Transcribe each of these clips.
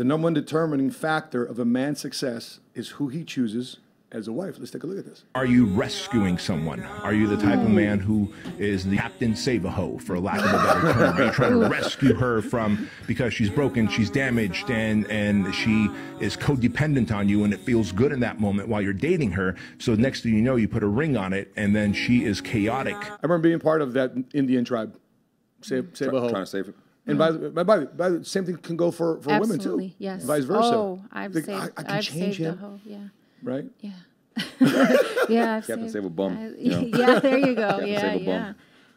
The number one determining factor of a man's success is who he chooses as a wife. Let's take a look at this. Are you rescuing someone? Are you the type of man who is the Captain Save-A-Ho, for lack of a better term? Are you trying to rescue her from, because she's broken, she's damaged, and she is codependent on you, and it feels good in that moment while you're dating her, so next thing you know, you put a ring on it, and then she is chaotic. I remember being part of that Indian tribe, Save-A-Ho. Trying to save it. And by the same thing can go for women too. Absolutely, yes. Vice versa. Oh, I've saved the hoe, yeah. Right? Yeah. Yeah, I've Captain Save a Bum. You know? Yeah, there you go. Captain Save a Bum.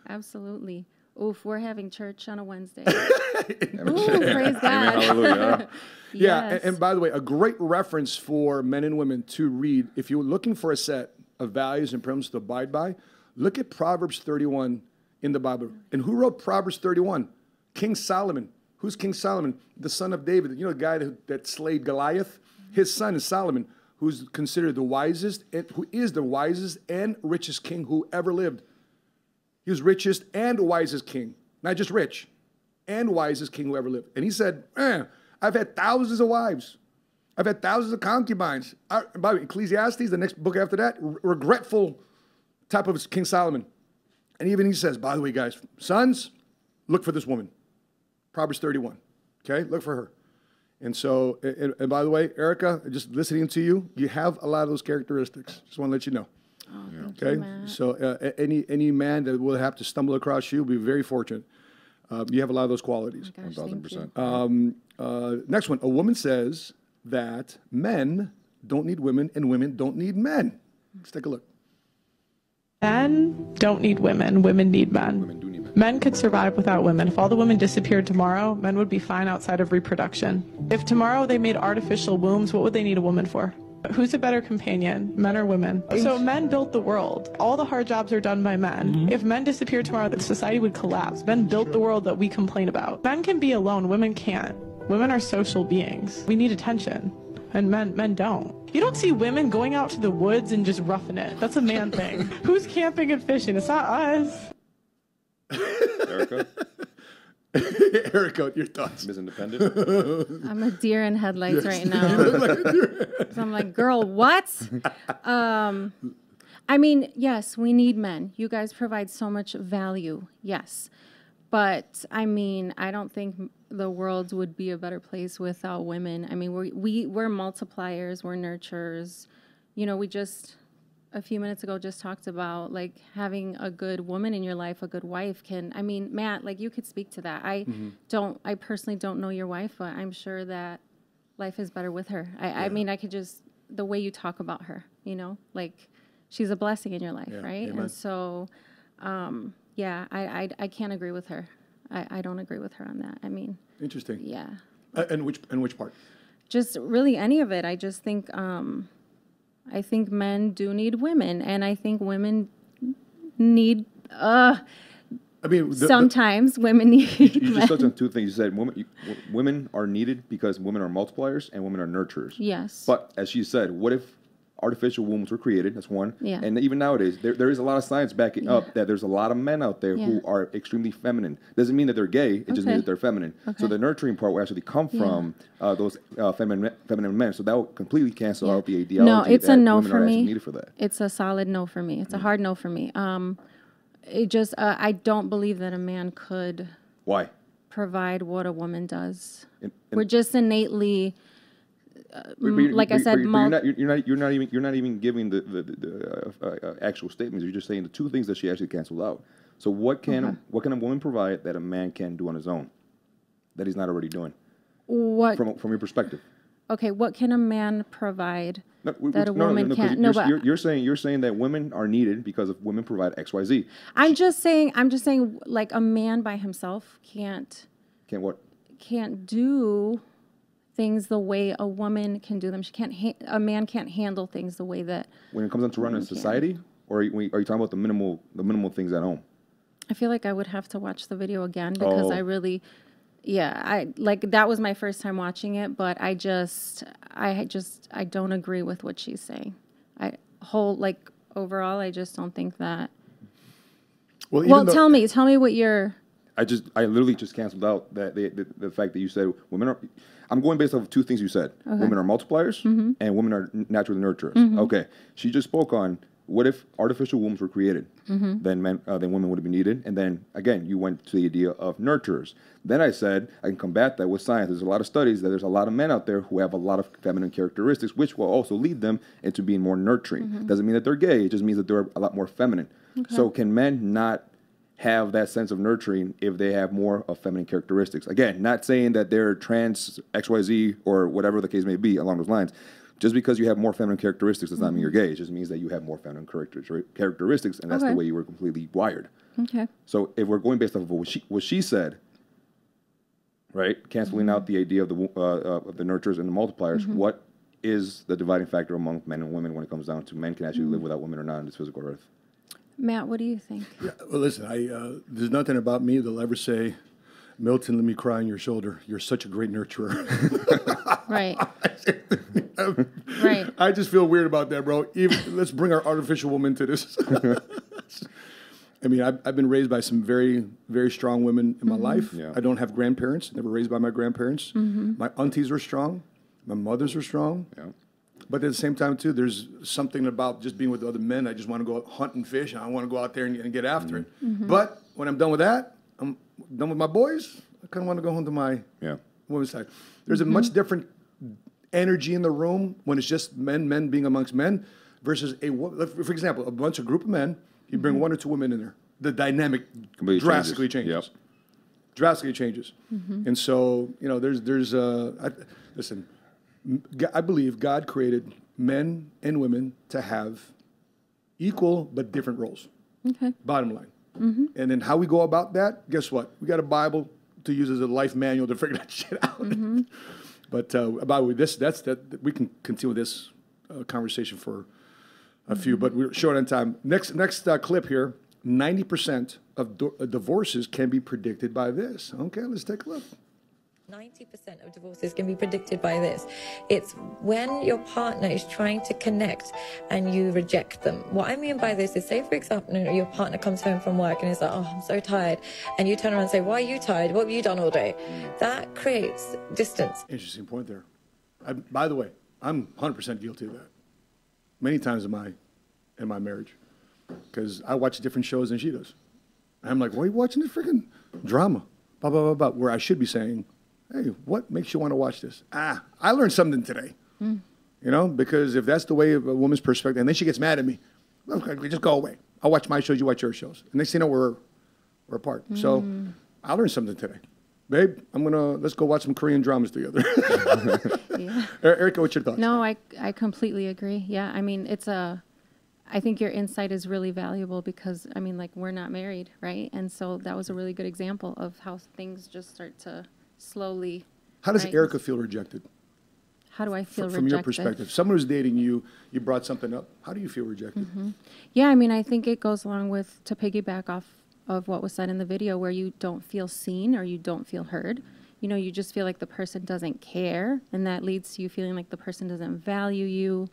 Absolutely. Oof, we're having church on a Wednesday. Ooh, praise God. Amen, hallelujah. Yes. Yeah, and by the way, a great reference for men and women to read, if you're looking for a set of values and principles to abide by, look at Proverbs 31 in the Bible. And who wrote Proverbs 31? King Solomon. Who's King Solomon? The son of David. You know, the guy that slayed Goliath? His son is Solomon, who's considered the wisest, and who is the wisest and richest king who ever lived. He was richest and wisest king, not just rich, and wisest king who ever lived. And he said, I've had thousands of wives. I've had thousands of concubines. By the way, Ecclesiastes, the next book after that, regretful type of King Solomon. And even he says, by the way, guys, sons, look for this woman. Proverbs 31, okay? Look for her. And so, and by the way, Erica, just listening to you, you have a lot of those characteristics. Just want to let you know. Oh, yeah. Okay? You, so any man that will have to stumble across you will be very fortunate. You have a lot of those qualities. Oh gosh, 1,000%. Next one. A woman says that men don't need women and women don't need men. Let's take a look. Men don't need women. Women need men. Women do need men. Men could survive without women. If all the women disappeared tomorrow, men would be fine outside of reproduction. If tomorrow they made artificial wombs, what would they need a woman for? Who's a better companion, men or women? So men built the world. All the hard jobs are done by men. If men disappeared tomorrow, the society would collapse. Men built the world that we complain about. Men can be alone. Women can't. Women are social beings. We need attention. And men don't. You don't see women going out to the woods and just roughing it. That's a man thing. Who's camping and fishing? It's not us. Erica? Erica, your thoughts. Ms. Independent? I'm a deer in headlights right now. So I'm like, girl, what? I mean, yes, we need men. You guys provide so much value, yes. But, I mean, I don't think the world would be a better place without women. I mean, we're multipliers, we're nurturers. You know, we just, a few minutes ago, just talked about, like, having a good woman in your life, a good wife can, I mean, Matt, like, you could speak to that. I personally don't know your wife, but I'm sure that life is better with her. I mean, I could just, the way you talk about her, you know? Like, she's a blessing in your life, right? Amen. And so, yeah, I can't agree with her. I don't agree with her on that. I mean, interesting. Yeah. And which part? Just really any of it. I just think I think men do need women, and I think women need. I mean, sometimes women need. You just touched on two things. You said women are needed because women are multipliers and women are nurturers. Yes. But as she said, what if artificial wombs were created? That's one. Yeah. And even nowadays, there is a lot of science backing up that there's a lot of men out there who are extremely feminine. Doesn't mean that they're gay. It just means that they're feminine. Okay. So the nurturing part will actually come from those feminine men. So that will completely cancel out the ideology. No, it's a no for me. Needed for that. It's a solid no for me. It's a hard no for me. It just I don't believe that a man could. Why? Provide what a woman does. We're just innately. Like I said, you're not even giving the actual statements. You're just saying the two things that she actually canceled out. So what can a woman provide that a man can do on his own that he's not already doing? What from your perspective? Okay, what can a man provide that a woman can't? No, but you're saying that women are needed because of women provide XYZ. I'm just saying like a man by himself can't what? Can't do things the way a woman can do them. She can't. A man can't handle things the way that. When it comes down to running a society, or are you talking about the minimal things at home? I feel like I would have to watch the video again because I really, I like that was my first time watching it, but I don't agree with what she's saying. Overall, I just don't think that. Well, tell me what your I literally just canceled out that the fact that you said women are. I'm going based off of two things you said. Okay. Women are multipliers mm-hmm. and women are natural nurturers. Mm-hmm. Okay, she just spoke on what if artificial wombs were created, mm-hmm. then women would have been needed, and then again you went to the idea of nurturers. Then I said I can combat that with science. There's a lot of studies that there's a lot of men out there who have a lot of feminine characteristics, which will also lead them into being more nurturing. Mm-hmm. Doesn't mean that they're gay. It just means that they're a lot more feminine. Okay. So can men not have that sense of nurturing if they have more of feminine characteristics? Again, not saying that they're trans, XYZ, or whatever the case may be along those lines. Just because you have more feminine characteristics does not mean you're gay. It just means that you have more feminine characteristics, and that's okay. The way you were completely wired. Okay. So if we're going based off of what she said, right, canceling mm-hmm. out the idea of the nurturers and the multipliers, mm-hmm. what is the dividing factor among men and women when it comes down to men can actually mm-hmm. live without women or not on this physical earth? Matt, what do you think? Yeah, well, listen, there's nothing about me that'll ever say, Milton, let me cry on your shoulder. You're such a great nurturer. Right. Right. I just feel weird about that, bro. Even, let's bring our artificial woman to this. I mean, I've been raised by some very, very strong women in my mm-hmm. life. Yeah. I don't have grandparents. Never raised by my grandparents. Mm-hmm. My aunties were strong. My mothers were strong. Yeah. But at the same time, too, there's something about just being with other men. I just want to go hunt and fish, and I want to go out there and get after mm-hmm. it. Mm-hmm. But when I'm done with that, I'm done with my boys. I kind of want to go home to my women's side. There's mm-hmm. a much different energy in the room when it's just men being amongst men versus, for example, a group of men, you bring mm-hmm. one or two women in there. The dynamic drastically changes. Yep. Drastically changes. Mm-hmm. And so, you know, listen, I believe God created men and women to have equal but different roles. Okay. Bottom line. Mm-hmm. And then how we go about that, guess what? We got a Bible to use as a life manual to figure that shit out. Mm-hmm. But by the way, we can continue this conversation for a few, mm-hmm. but we're short on time. Next clip here, 90% of divorces can be predicted by this. Okay, let's take a look. 90% of divorces can be predicted by this. It's when your partner is trying to connect and you reject them. What I mean by this is, say for example, your partner comes home from work and is like, oh, I'm so tired. And you turn around and say, why are you tired? What have you done all day? That creates distance. Interesting point there. By the way, I'm 100% guilty of that. Many times in my marriage. Because I watch different shows than she does. And I'm like, why are you watching this freaking drama? Blah, blah, blah, blah. Where I should be saying, hey, what makes you want to watch this? I learned something today, you know, because if that's the way of a woman's perspective, and then she gets mad at me, okay, just go away. I'll watch my shows, you watch your shows. And next thing you know, we're apart. Mm. So I learned something today. Babe, let's go watch some Korean dramas together. Yeah. Erica, what's your thoughts? No, I completely agree. Yeah, I mean, I think your insight is really valuable because, I mean, like, we're not married, right? And so that was a really good example of how things just start to slowly. How does Erica feel rejected? How do I feel rejected? From your perspective, someone who's dating you, you brought something up. How do you feel rejected? Mm-hmm. Yeah, I mean, I think it goes along with, to piggyback off of what was said in the video, where you don't feel seen or you don't feel heard. You know, you just feel like the person doesn't care, and that leads to you feeling like the person doesn't value you.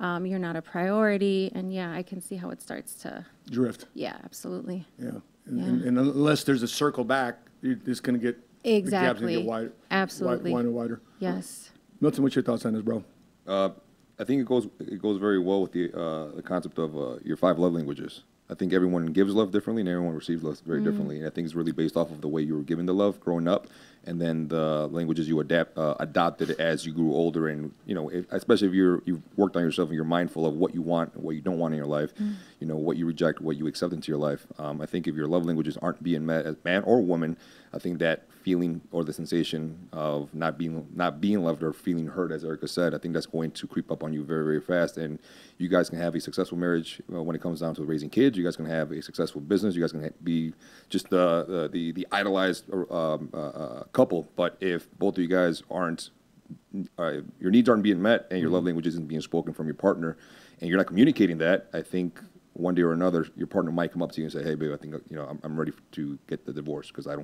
You're not a priority, and yeah, I can see how it starts to drift. Yeah, absolutely. Yeah, and unless there's a circle back, it's going to get. Exactly. Get wider, absolutely. Wider and wider. Yes. Milton, what's your thoughts on this, bro? I think it goes very well with the concept of your 5 love languages. I think everyone gives love differently and everyone receives love very differently. And I think it's really based off of the way you were given the love growing up, and then the languages you adopted as you grew older. And you know, especially if you've worked on yourself and you're mindful of what you want and what you don't want in your life, you know, what you reject, what you accept into your life. I think if your love languages aren't being met as man or woman, I think that feeling or the sensation of not being loved or feeling hurt, as Erica said, I think that's going to creep up on you very, very fast. And you guys can have a successful marriage when it comes down to raising kids. You guys can have a successful business. You guys can be just the idolized couple. But if both of you guys aren't, your needs aren't being met and your love language isn't being spoken from your partner, and you're not communicating that, I think one day or another, your partner might come up to you and say, hey, babe, I think, you know, I'm ready to get the divorce because I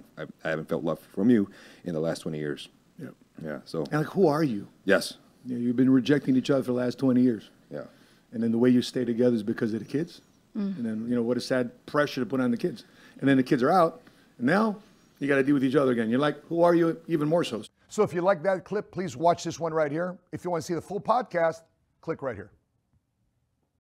haven't felt love from you in the last 20 years. Yeah. Yeah. So. And like, who are you? Yes. Yeah, you've been rejecting each other for the last 20 years. Yeah. And then the way you stay together is because of the kids. Mm-hmm. And then, you know, what a sad pressure to put on the kids. And then the kids are out. And now you got to deal with each other again. You're like, who are you? Even more so. So if you like that clip, please watch this one right here. If you want to see the full podcast, click right here.